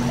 One,